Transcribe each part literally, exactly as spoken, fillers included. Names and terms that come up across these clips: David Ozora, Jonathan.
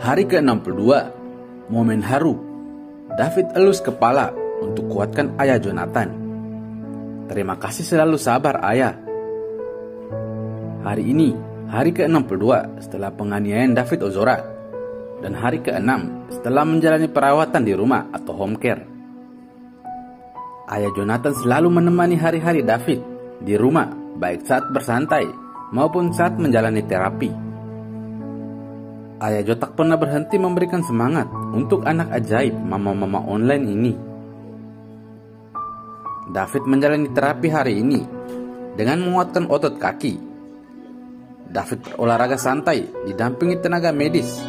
Hari ke enam puluh dua, momen haru. David elus kepala untuk kuatkan ayah Jonathan. Terima kasih selalu sabar, ayah. Hari ini, hari ke enam puluh dua setelah penganiayaan David Ozora, dan hari ke enam setelah menjalani perawatan di rumah atau home care. Ayah Jonathan selalu menemani hari-hari David di rumah, baik saat bersantai maupun saat menjalani terapi. Ayah Jotak pernah berhenti memberikan semangat untuk anak ajaib mama-mama online ini. David menjalani terapi hari ini dengan menguatkan otot kaki. David berolahraga santai didampingi tenaga medis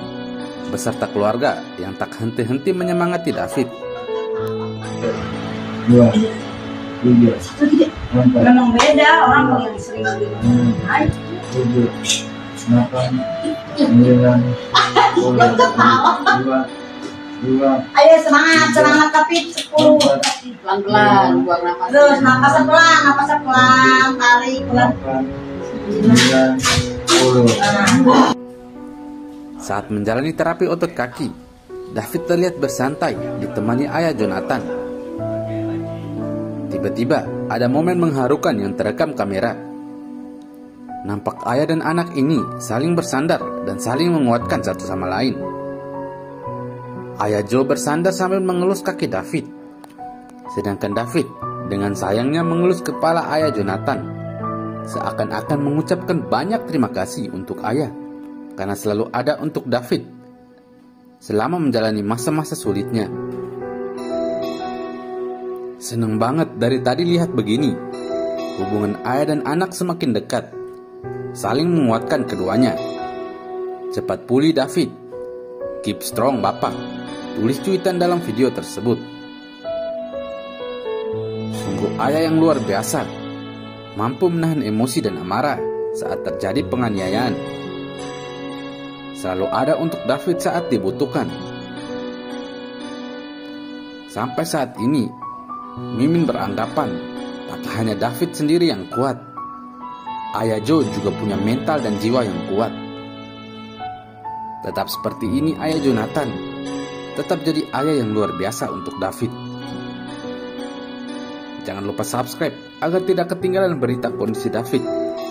beserta keluarga yang tak henti-henti menyemangati David. Wah, itu tidak. Memang beda orang yang sering ayo semangat, semangat tapi sepuluh. Pelan-pelan, buang nafas. Terus nafasnya pelan, nafasnya pelan, tarik pelan. Saat menjalani terapi otot kaki, David terlihat bersantai ditemani ayah Jonathan. Tiba-tiba ada momen mengharukan yang terekam kamera. Nampak ayah dan anak ini saling bersandar dan saling menguatkan satu sama lain. Ayah Joe bersandar sambil mengelus kaki David, sedangkan David dengan sayangnya mengelus kepala ayah Jonathan, seakan-akan mengucapkan banyak terima kasih untuk ayah karena selalu ada untuk David selama menjalani masa-masa sulitnya. Seneng banget dari tadi lihat begini. Hubungan ayah dan anak semakin dekat, saling menguatkan keduanya. Cepat pulih David, keep strong bapak, tulis cuitan dalam video tersebut. Sungguh ayah yang luar biasa, mampu menahan emosi dan amarah saat terjadi penganiayaan. Selalu ada untuk David saat dibutuhkan. Sampai saat ini, Mimin beranggapan tak hanya David sendiri yang kuat, ayah Joe juga punya mental dan jiwa yang kuat. Tetap seperti ini ayah Jonathan, tetap jadi ayah yang luar biasa untuk David. Jangan lupa subscribe agar tidak ketinggalan berita kondisi David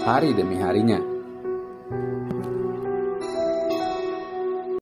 hari demi harinya.